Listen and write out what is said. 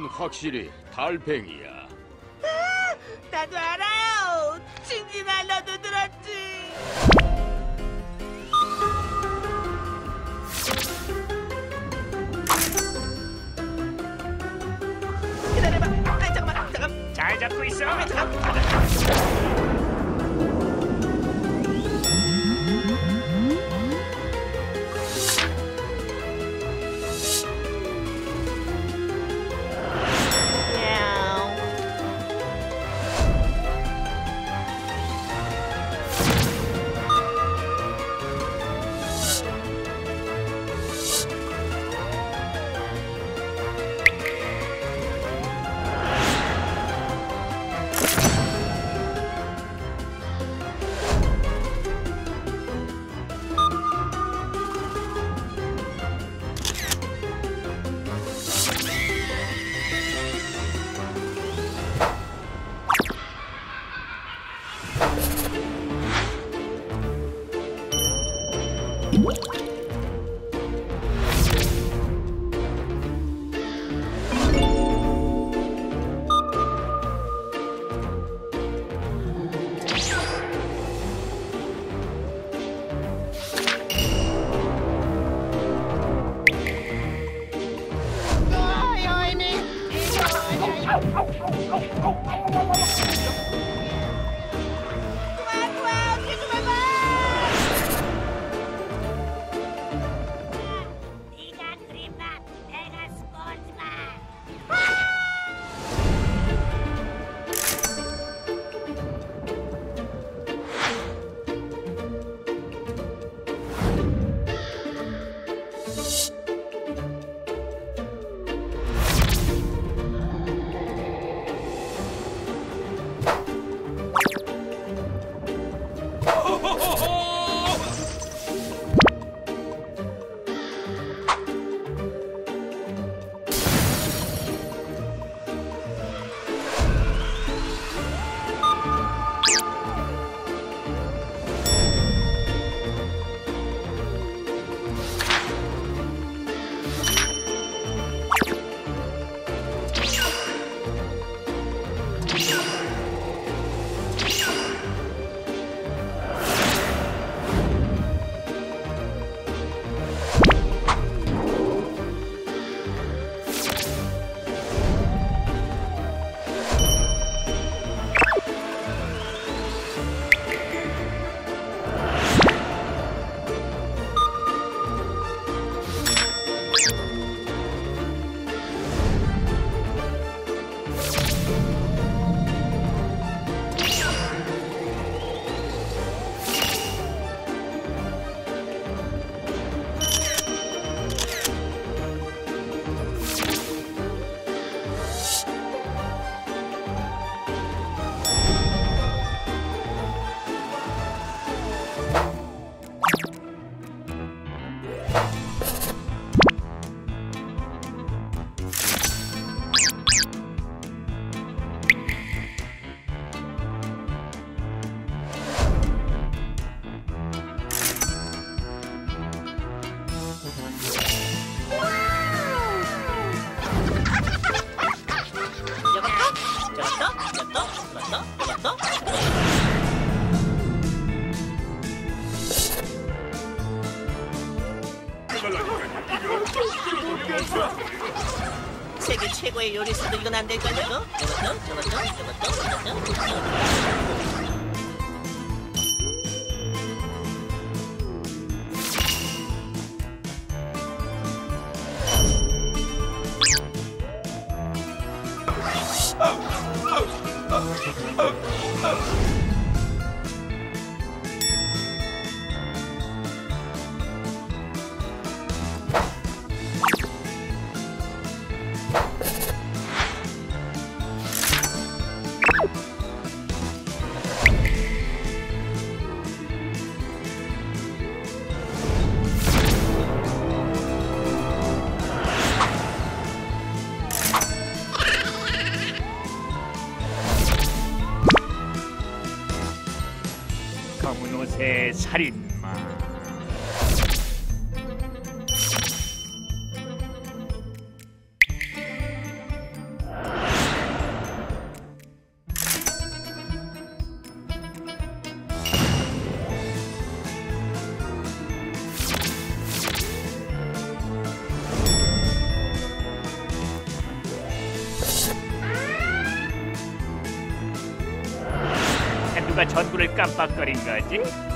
넌 확실히 달팽이야. 아, 나도 알아요. 칭칭한 나도 들었지. 잘 잡고 있어. 세계 최고의 요리사도 이건 안 될걸? 저것도? 검은옷의 살인마. 누가 전구를 깜빡거린 거지?